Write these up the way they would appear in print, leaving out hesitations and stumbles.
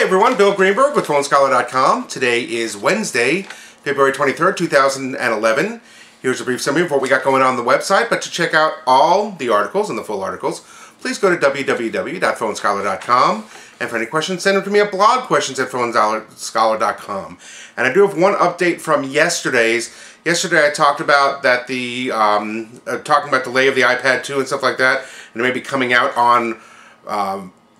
Hi everyone, Bill Greenberg with phonescholar.com. Today is Wednesday, February 23rd, 2011. Here's a brief summary of what we got going on the website, but to check out all the articles and the full articles, please go to www.phonescholar.com. And for any questions, send them to me at blogquestions@phonescholar.com. And I do have one update from yesterday's. Yesterday I talked about that the delay of the iPad 2 and stuff like that, and it may be coming out on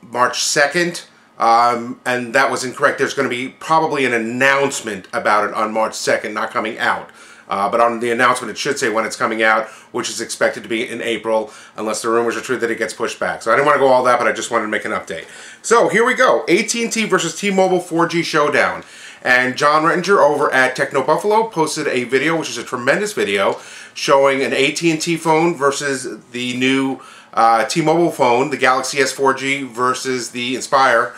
March 2nd. And that was incorrect. There's going to be probably an announcement about it on March 2nd, not coming out. But on the announcement, it should say when it's coming out, which is expected to be in April, unless the rumors are true that it gets pushed back. So I didn't want to go all that, but I just wanted to make an update. So here we go. AT&T versus T-Mobile 4G showdown. And John Rettinger over at Techno Buffalo posted a video, which is a tremendous video, showing an AT&T phone versus the new T-Mobile phone, the Galaxy S4G versus the Inspire,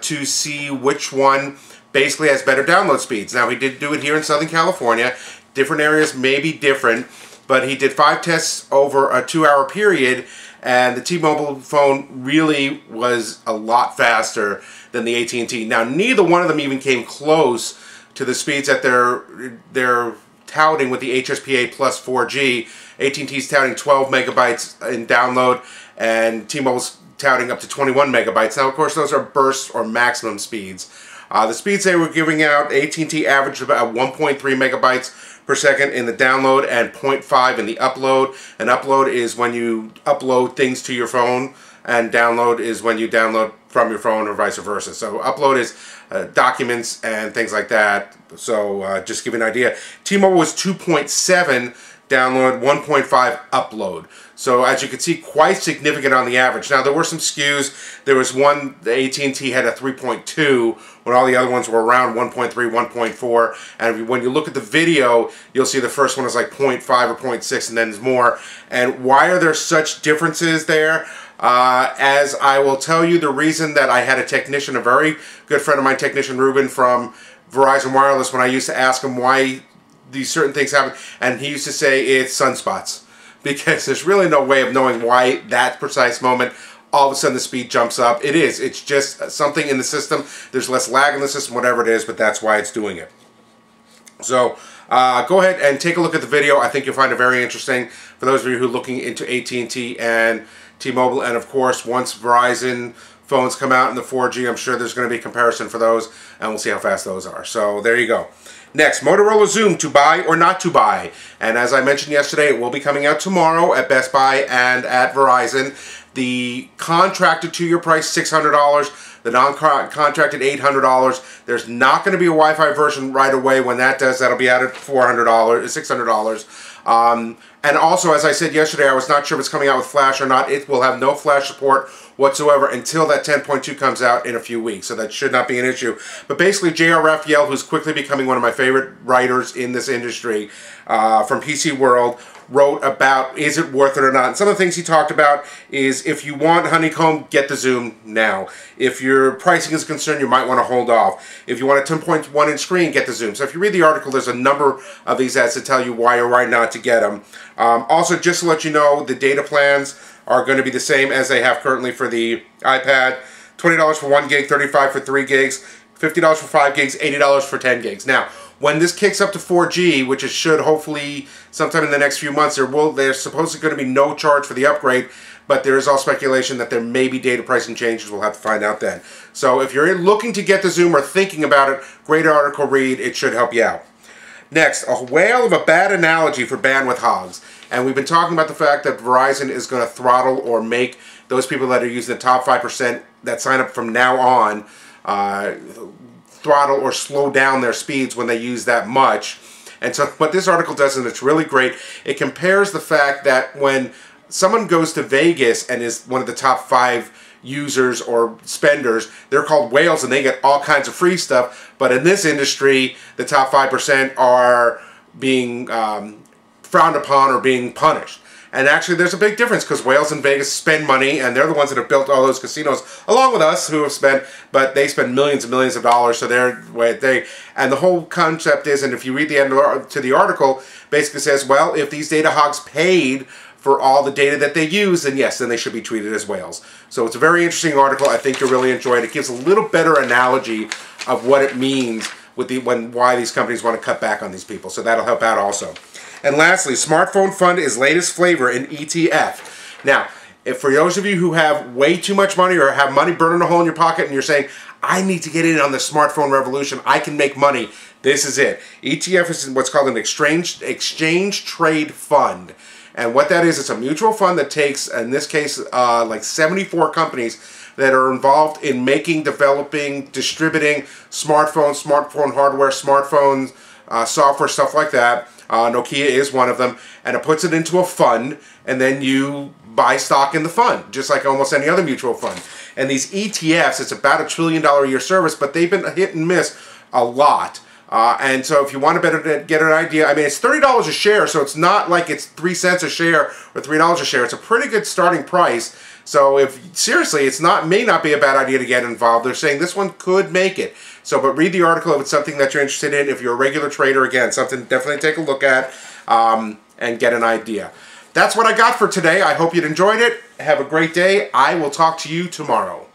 to see which one basically has better download speeds. Now, he did do it here in Southern California. Different areas may be different, but he did 5 tests over a 2-hour period, and the T-Mobile phone really was a lot faster than the AT&T. Now, neither one of them even came close to the speeds that they're touting with the HSPA Plus 4G. AT&T's touting 12 megabytes in download, and T-Mobile's touting up to 21 megabytes. Now, of course, those are bursts or maximum speeds. The speeds they were giving out, AT&T averaged about 1.3 megabytes per second in the download and 0.5 in the upload. An upload is when you upload things to your phone, and download is when you download from your phone or vice versa. So upload is documents and things like that. So just to give you an idea, T-Mobile was 2.7 download, 1.5 upload. So as you can see, quite significant on the average. Now, there were some skews. There was one, the AT&T had a 3.2 when all the other ones were around 1.3, 1.4. And when you look at the video, you'll see the first one is like 0.5 or 0.6, and then there's more. And why are there such differences there? As I will tell you, the reason that I had a technician, a very good friend of mine, technician Ruben from Verizon Wireless, when I used to ask him why these certain things happen, and he used to say it's sunspots, because there's really no way of knowing why that precise moment all of a sudden the speed jumps up. It's just something in the system. There's less lag in the system, whatever it is, but that's why it's doing it. So go ahead and take a look at the video. I think you'll find it very interesting for those of you who are looking into AT&T and T-Mobile, and of course once Verizon phones come out in the 4G, I'm sure there's going to be a comparison for those, and we'll see how fast those are. So there you go. Next, Motorola Xoom, to buy or not to buy. And as I mentioned yesterday, it will be coming out tomorrow at Best Buy and at Verizon. The contracted two-year price, $600. The non-contracted, $800. There's not going to be a Wi-Fi version right away. When that does, that'll be out at $400, $600. And also, as I said yesterday, I was not sure if it's coming out with Flash or not. It will have no Flash support whatsoever until that 10.2 comes out in a few weeks, so that should not be an issue. But basically, J.R. Raphael, who's quickly becoming one of my favorite writers in this industry, from PC World, wrote about is it worth it or not. And some of the things he talked about is if you want Honeycomb, get the Xoom now. If your pricing is concerned, you might want to hold off. If you want a 10.1 inch screen, get the Xoom. So if you read the article, there's a number of these ads to tell you why or why not to get them. Also, just to let you know, the data plans are going to be the same as they have currently for the iPad. $20 for 1 gig, $35 for 3 gigs, $50 for 5 gigs, $80 for 10 gigs. Now, when this kicks up to 4G, which it should hopefully sometime in the next few months, there's supposedly going to be no charge for the upgrade, but there is all speculation that there may be data pricing changes. We'll have to find out then. So if you're looking to get the Xoom or thinking about it, great article read. It should help you out. Next, a whale of a bad analogy for bandwidth hogs. And we've been talking about the fact that Verizon is going to throttle or make those people that are using the top 5% that sign up from now on throttle or slow down their speeds when they use that much. And so what this article does, and it's really great, it compares the fact that when someone goes to Vegas and is one of the top 5 users or spenders, they're called whales and they get all kinds of free stuff. But in this industry, the top 5% are being frowned upon or being punished. And actually, there's a big difference, because whales in Vegas spend money, and they're the ones that have built all those casinos, along with us who have spent, but they spend millions and millions of dollars. So and the whole concept is, and if you read the end to the article, basically says, well, if these data hogs paid for all the data that they use, and yes, then they should be treated as whales. So it's a very interesting article. I think you'll really enjoy it. It gives a little better analogy of what it means with the why these companies want to cut back on these people. So that'll help out also. And lastly, Smartphone Fund is latest flavor in ETF. Now, if for those of you who have way too much money or have money burning a hole in your pocket and you're saying, I need to get in on the smartphone revolution, I can make money, this is it. ETF is what's called an exchange trade fund. And what that is, it's a mutual fund that takes, in this case, like 74 companies that are involved in making, developing, distributing smartphones, smartphone hardware, smartphones, software, stuff like that. Nokia is one of them. And it puts it into a fund, and then you buy stock in the fund, just like almost any other mutual fund. And these ETFs, it's about $1 trillion a year service, but they've been hit and miss a lot. And so if you want to better get an idea, I mean, it's $30 a share, so it's not like it's 3 cents a share or $3 a share. It's a pretty good starting price. So if seriously, it's not may not be a bad idea to get involved. They're saying this one could make it. So, but read the article if it's something that you're interested in. If you're a regular trader, again, something to definitely take a look at and get an idea. That's what I got for today. I hope you enjoyed it. Have a great day. I will talk to you tomorrow.